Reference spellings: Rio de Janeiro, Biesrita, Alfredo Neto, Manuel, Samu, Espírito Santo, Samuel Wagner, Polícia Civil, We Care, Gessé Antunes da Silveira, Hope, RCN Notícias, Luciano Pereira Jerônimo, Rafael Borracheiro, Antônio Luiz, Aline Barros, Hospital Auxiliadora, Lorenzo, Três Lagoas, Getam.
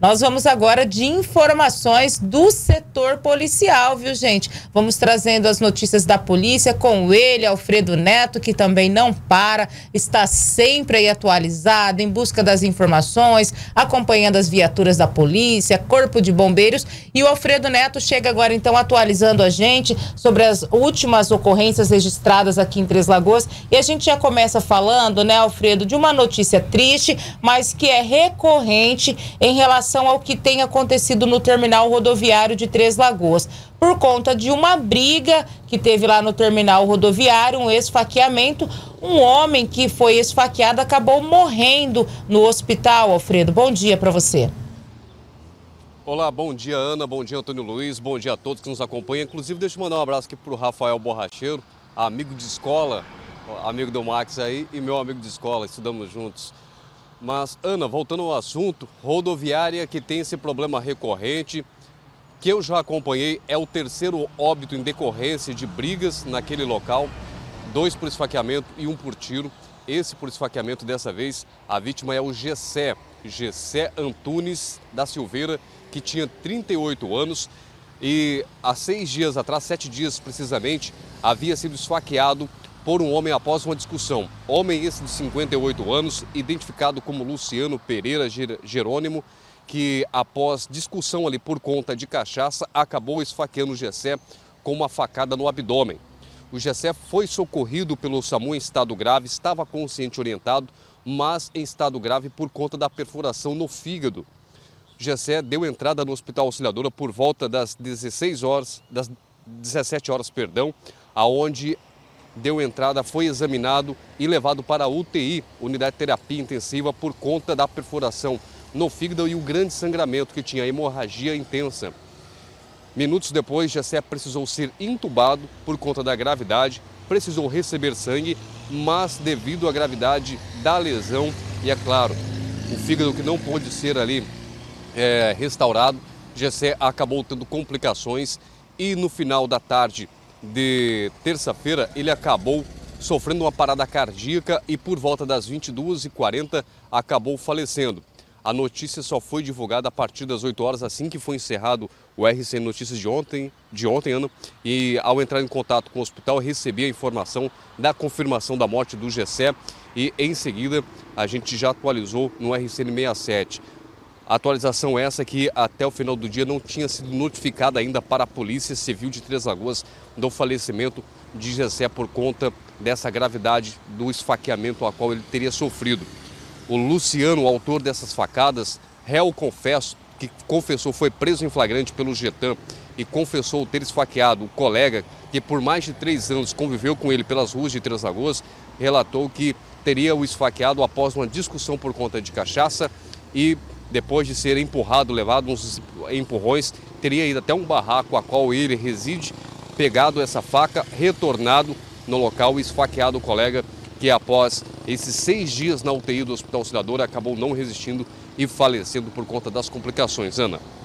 Nós vamos agora de informações do setor policial, viu, gente? Vamos trazendo as notícias da polícia com ele, Alfredo Neto, que também não para, está sempre aí atualizado, em busca das informações, acompanhando as viaturas da polícia, corpo de bombeiros. E o Alfredo Neto chega agora, então, atualizando a gente sobre as últimas ocorrências registradas aqui em Três Lagoas. E a gente já começa falando, né, Alfredo, de uma notícia triste, mas que é recorrente em relação ao que tem acontecido no terminal rodoviário de Três Lagoas. Por conta de uma briga que teve lá no terminal rodoviário, um esfaqueamento, um homem que foi esfaqueado acabou morrendo no hospital. Alfredo, bom dia para você. Olá, bom dia, Ana, bom dia, Antônio Luiz, bom dia a todos que nos acompanham. Inclusive, deixa eu mandar um abraço aqui para o Rafael Borracheiro, amigo de escola, amigo do Max aí e meu amigo de escola, estudamos juntos. Mas, Ana, voltando ao assunto, rodoviária que tem esse problema recorrente, que eu já acompanhei, é o terceiro óbito em decorrência de brigas naquele local, 2 por esfaqueamento e 1 por tiro. Esse por esfaqueamento, dessa vez, a vítima é o Gessé Antunes da Silveira, que tinha 38 anos e há 6 dias atrás, 7 dias precisamente, havia sido esfaqueado por um homem após uma discussão. Homem esse de 58 anos, identificado como Luciano Pereira Jerônimo, que após discussão ali por conta de cachaça, acabou esfaqueando o Gessé com uma facada no abdômen. O Gessé foi socorrido pelo Samu em estado grave, estava consciente orientado, mas em estado grave por conta da perfuração no fígado. O Gessé deu entrada no Hospital Auxiliadora por volta das 17 horas, aonde deu entrada, foi examinado e levado para a UTI, Unidade de Terapia Intensiva, por conta da perfuração no fígado e o grande sangramento que tinha, hemorragia intensa. Minutos depois, Gessé precisou ser intubado por conta da gravidade, precisou receber sangue, mas devido à gravidade da lesão e, é claro, o fígado que não pôde ser ali restaurado, Gessé acabou tendo complicações e no final da tarde de terça-feira, ele acabou sofrendo uma parada cardíaca e por volta das 22h40 acabou falecendo. A notícia só foi divulgada a partir das 8 horas, assim que foi encerrado o RCN Notícias de ontem, Ana. E ao entrar em contato com o hospital, recebi a informação da confirmação da morte do Gessé e em seguida a gente já atualizou no RCN 67. Atualização essa que até o final do dia não tinha sido notificada ainda para a Polícia Civil de Três Lagoas do falecimento de Gessé por conta dessa gravidade do esfaqueamento a qual ele teria sofrido. O Luciano, o autor dessas facadas, réu confesso, que confessou, foi preso em flagrante pelo Getam e confessou ter esfaqueado o colega que por mais de 3 anos conviveu com ele pelas ruas de Três Lagoas, relatou que teria o esfaqueado após uma discussão por conta de cachaça e depois de ser empurrado, levado uns empurrões, teria ido até um barraco a qual ele reside, pegado essa faca, retornado no local e esfaqueado o colega que após esses 6 dias na UTI do Hospital Auxiliadora acabou não resistindo e falecendo por conta das complicações, Ana.